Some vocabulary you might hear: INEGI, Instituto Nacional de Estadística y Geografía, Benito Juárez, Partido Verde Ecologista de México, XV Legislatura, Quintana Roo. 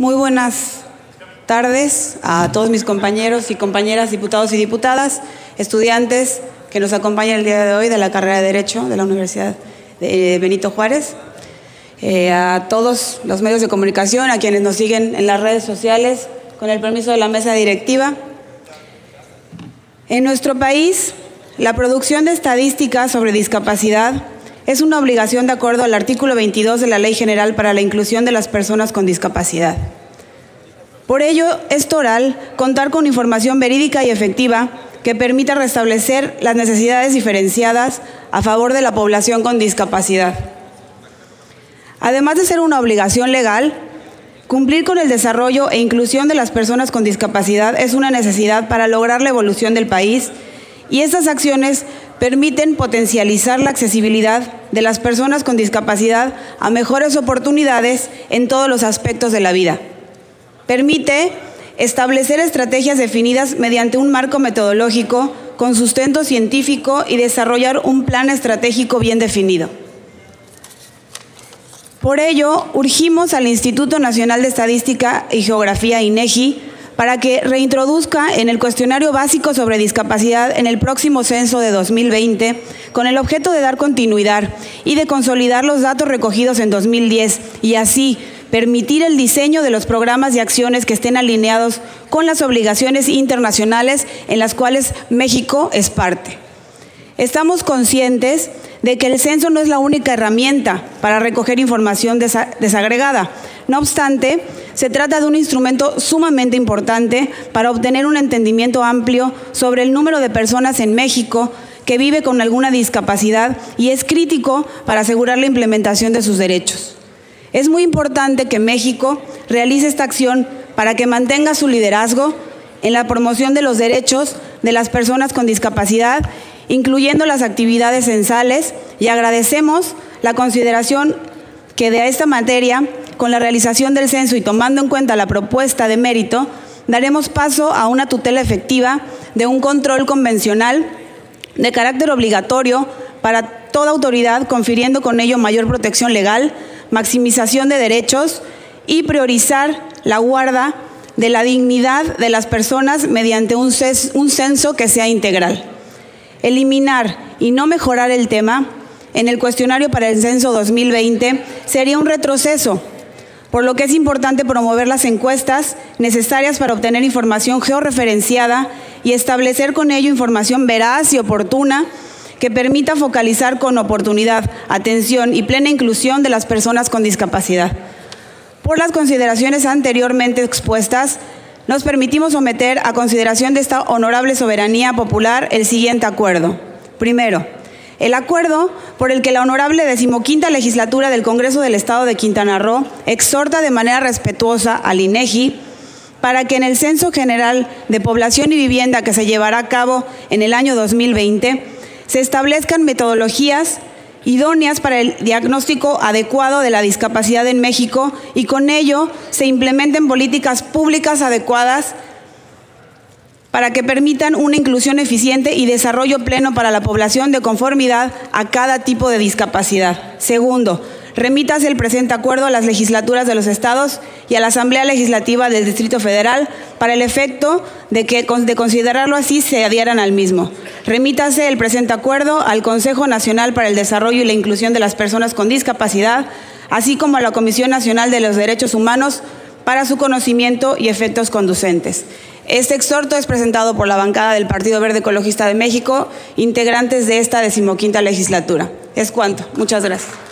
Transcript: Muy buenas tardes a todos mis compañeros y compañeras, diputados y diputadas, estudiantes que nos acompañan el día de hoy de la carrera de Derecho de la Universidad de Benito Juárez, a todos los medios de comunicación, a quienes nos siguen en las redes sociales, con el permiso de la mesa directiva. En nuestro país, la producción de estadísticas sobre discapacidad es una obligación de acuerdo al artículo 22 de la Ley General para la Inclusión de las Personas con Discapacidad. Por ello, es toral contar con información verídica y efectiva que permita restablecer las necesidades diferenciadas a favor de la población con discapacidad. Además de ser una obligación legal, cumplir con el desarrollo e inclusión de las personas con discapacidad es una necesidad para lograr la evolución del país, y estas acciones permiten potencializar la accesibilidad de las personas con discapacidad a mejores oportunidades en todos los aspectos de la vida. Permite establecer estrategias definidas mediante un marco metodológico con sustento científico y desarrollar un plan estratégico bien definido. Por ello, urgimos al Instituto Nacional de Estadística y Geografía, INEGI, para que reintroduzca en el cuestionario básico sobre discapacidad en el próximo censo de 2020, con el objeto de dar continuidad y de consolidar los datos recogidos en 2010 y así permitir el diseño de los programas y acciones que estén alineados con las obligaciones internacionales en las cuales México es parte. Estamos conscientes de que el censo no es la única herramienta para recoger información desagregada. No obstante, se trata de un instrumento sumamente importante para obtener un entendimiento amplio sobre el número de personas en México que vive con alguna discapacidad y es crítico para asegurar la implementación de sus derechos. Es muy importante que México realice esta acción para que mantenga su liderazgo en la promoción de los derechos de las personas con discapacidad, incluyendo las actividades censales, y agradecemos la consideración que de esta materia, con la realización del censo y tomando en cuenta la propuesta de mérito, daremos paso a una tutela efectiva de un control convencional de carácter obligatorio para toda autoridad, confiriendo con ello mayor protección legal, maximización de derechos y priorizar la guarda de la dignidad de las personas mediante un censo que sea integral. Eliminar y no mejorar el tema en el cuestionario para el censo 2020 sería un retroceso, por lo que es importante promover las encuestas necesarias para obtener información georreferenciada y establecer con ello información veraz y oportuna que permita focalizar con oportunidad, atención y plena inclusión de las personas con discapacidad. Por las consideraciones anteriormente expuestas, nos permitimos someter a consideración de esta honorable soberanía popular el siguiente acuerdo. Primero, el acuerdo por el que la honorable 15ª Legislatura del Congreso del Estado de Quintana Roo exhorta de manera respetuosa al INEGI para que en el Censo General de Población y Vivienda que se llevará a cabo en el año 2020 se establezcan metodologías idóneas para el diagnóstico adecuado de la discapacidad en México y con ello se implementen políticas públicas adecuadas para que permitan una inclusión eficiente y desarrollo pleno para la población de conformidad a cada tipo de discapacidad. Segundo, remítase el presente acuerdo a las legislaturas de los estados y a la Asamblea Legislativa del Distrito Federal para el efecto de que, de considerarlo así, se adhieran al mismo. Remítase el presente acuerdo al Consejo Nacional para el Desarrollo y la Inclusión de las Personas con Discapacidad, así como a la Comisión Nacional de los Derechos Humanos para su conocimiento y efectos conducentes. Este exhorto es presentado por la bancada del Partido Verde Ecologista de México, integrantes de esta 15ª legislatura. Es cuanto. Muchas gracias.